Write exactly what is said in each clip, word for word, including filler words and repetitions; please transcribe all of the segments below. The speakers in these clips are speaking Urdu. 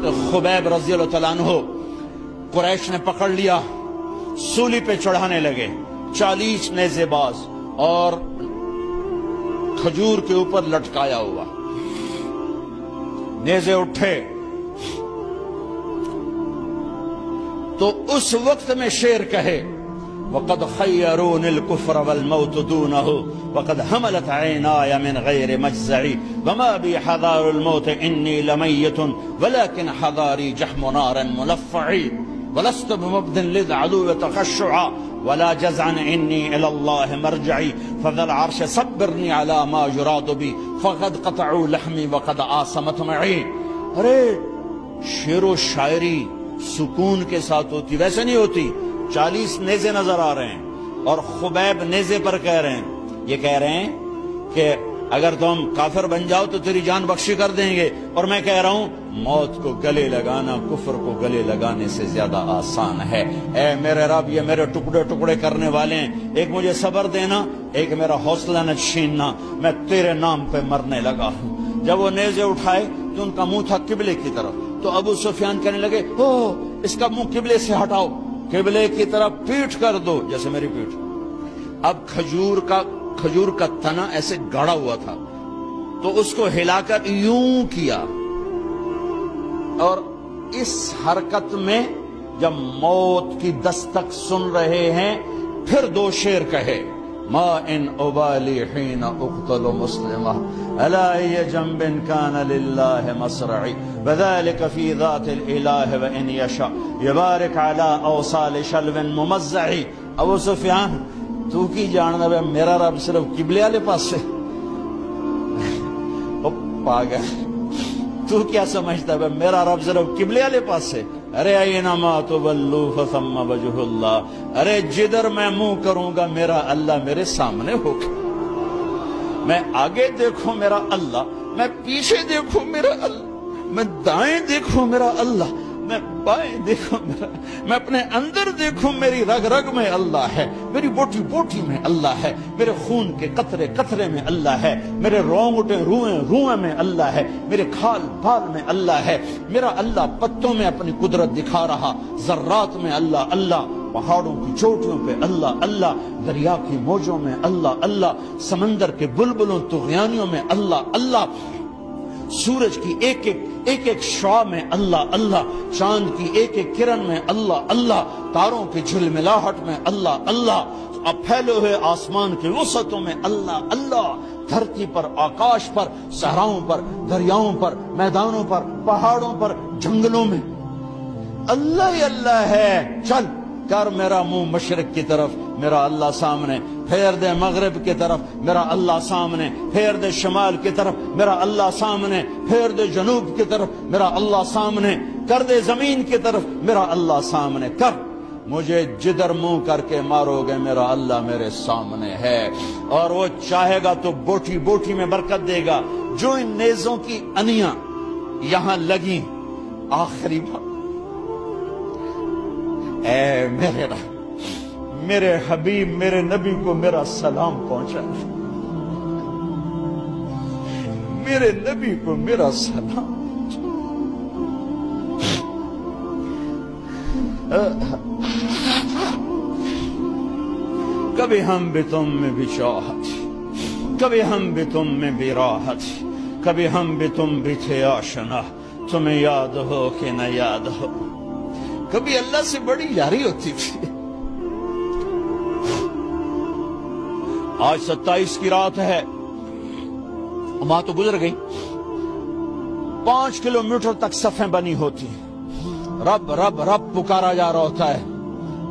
خبیب رضی اللہ تعالیٰ عنہ قریش نے پکڑ لیا، سولی پہ چڑھانے لگے، چالیس نیزے باز اور کھجور کے اوپر لٹکایا ہوا، نیزے اٹھے تو اس وقت میں شعر کہے وَقَدْ خَيَّرُونِ الْكُفْرَ وَالْمَوْتُ دُونَهُ وَقَدْ هَمَلَتْ عَيْنَايَ مِنْ غَيْرِ مَجْزَعِ وَمَا بِي حَذَارُ الْمَوْتِ إِنِّي لَمَيِّتٌ وَلَكِنْ حَذَارِي جَحْمُ نَارًا مُلَفَّعِ وَلَسْتُ بِمُبْدٍ لِلْعَدُوِّ تَخَشُّعًا وَلَا جَزْعًا إِنِّي إِلَى اللَّهِ مَرْجِعِي فَذَا الْعَرْشِ صَبِّرْنِي عَلَى مَا يُرَادُ بِي فَقَدْ قَطَعُوا لَحْمِي وَقَدْ آصَمَتْ مَعِي. ارے شعر و شاعری سکون کے ساتھ ہوتی، ویسے نہیں ہوتی. چالیس نیزے نظر آ رہے ہیں اور خبیب نیزے پر کہہ رہے ہیں، یہ کہہ رہے ہیں کہ اگر تم کافر بن جاؤ تو تیری جان بخشی کر دیں گے، اور میں کہہ رہا ہوں موت کو گلے لگانا کفر کو گلے لگانے سے زیادہ آسان ہے. اے میرے رب، یہ میرے ٹکڑے ٹکڑے کرنے والے ہیں، ایک مجھے صبر دینا، ایک میرا حوصلہ نہ چھیننا، میں تیرے نام پہ مرنے لگا ہوں. جب وہ نیزے اٹھائے تو ان کا منہ تھا قبلے کی طرف، تو ابو سفیان کہنے لگے اس کا منہ قبلے سے ہٹاؤ، قبلے کی طرف پیٹ کر دو جیسے میری پیٹ. اب کھجور کا کھجور کا تنا ایسے گڑا ہوا تھا تو اس کو ہلا کر یوں کیا، اور اس حرکت میں جب موت کی دستک سن رہے ہیں پھر دو شعر کہے ما ان ابالی حین اقتل مسلمہ علی جنب کان للہ مصرعی بذلک فی ذات الالہ وان یشاء یبارک علی اوصال شلو ممزعی. ابو سفیان تو کی جانب ہے، میرا رب صرف قبلے والے پاس سے پاگل، تو کیا سمجھتا ہے میرا رب صرف قبلے والے پاس سے. ارے اینما تولوا فثم وجه اللہ، ارے جدھر میں منہ کروں گا میرا اللہ میرے سامنے ہوگا. میں آگے دیکھوں میرا اللہ، میں پیچھے دیکھوں میرا اللہ، میں دائیں دیکھوں میرا اللہ، میں بائیں دیکھوں میرا، میں اپنے اندر دیکھوں میری رگ رگ میں اللہ ہے، میری بوٹی بوٹی میں اللہ ہے، میرے خون کے قطرے قطرے میں اللہ ہے، میرے رونگٹے روئیں روئیں میں اللہ ہے، میرے کھال بال میں اللہ ہے. میرا اللہ پتوں میں اپنی قدرت دکھا رہا، ذرات میں اللہ اللہ، پہاڑوں کی چوٹیوں پہ اللہ اللہ، دریا کی موجوں میں اللہ اللہ، سمندر کے بلبلوں طغیانیوں میں اللہ اللہ، سورج کی ایک ایک ایک شعاع میں اللہ اللہ، چاند کی ایک ایک کرن میں اللہ اللہ، تاروں کی جھلملاہٹ میں اللہ اللہ، پھیلے ہوئے آسمان کے وسطوں میں اللہ اللہ، دھرتی پر آکاش پر صحراؤں پر دریاؤں پر میدانوں پر پہاڑوں پر جنگلوں میں اللہ ہی اللہ ہے. چل کر میرا منہ مشرق کی طرف میرا اللہ سامنے، پھیر دے مغرب کی طرف میرا اللہ سامنے، پھیر دے شمال کی طرف میرا اللہ سامنے، پھیر دے جنوب کی طرف میرا اللہ سامنے، کر دے زمین کی طرف میرا اللہ سامنے. کر مجھے جدھر منہ کر کے مارو گے میرا اللہ میرے سامنے ہے، اور وہ چاہے گا تو بوٹی بوٹی میں برکت دے گا. جو ان نیزوں کی انیاں یہاں لگیں آخری بار، اے میرے رب میرے حبیب میرے نبی کو میرا سلام پہنچا، میرے نبی کو میرا سلام پہنچا. کبھی ہم بھی تم میں بھی چاہت، کبھی ہم بھی تم میں بھی راحت، کبھی ہم بھی تم بھی تھے آشنا، تمہیں یاد ہو کہ نہ یاد ہو. کبھی اللہ سے بڑی یاری ہوتی تھی. آج ستائیس کی رات ہے، ماہ تو گزر گئی، پانچ کلومیٹر تک صفیں بنی ہوتی ہیں، رب رب رب پکارا جا رہا ہوتا ہے،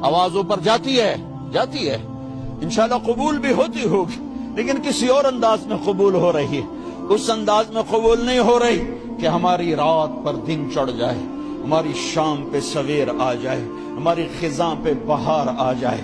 آوازوں پر جاتی ہے جاتی ہے انشاءاللہ قبول بھی ہوتی ہوگی، لیکن کسی اور انداز میں قبول ہو رہی ہے. اس انداز میں قبول نہیں ہو رہی کہ ہماری رات پر دن چڑھ جائے، ہماری شام پہ سویر آ جائے، ہماری خزاں پہ بہار آ جائے،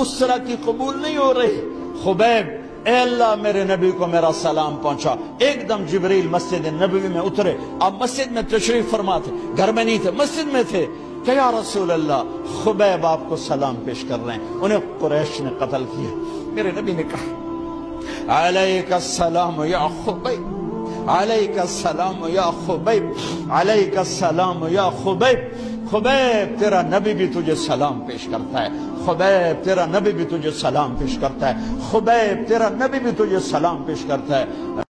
اس طرح کی قبول نہیں ہو رہی. خبیب اے اللہ میرے نبی کو میرا سلام پہنچا. ایک دم جبریل مسجد نبوی میں اترے، آپ مسجد میں تشریف فرما تھے، گھر میں نہیں تھے مسجد میں تھے، کہ یا رسول اللہ خبیب آپ کو سلام پیش کر رہے ہیں، انہیں قریش نے قتل کیا. میرے نبی نے کہا علیک السلام یا خبیب، عليك السلام يا خبیب، عليك السلام يا خبیب. خبیب تیرا نبی بھی تجھے سلام پیش کرتا ہے، خبیب تیرا نبی بھی تجھے سلام پیش کرتا ہے، خبیب تیرا نبی بھی تجھے سلام پیش کرتا ہے.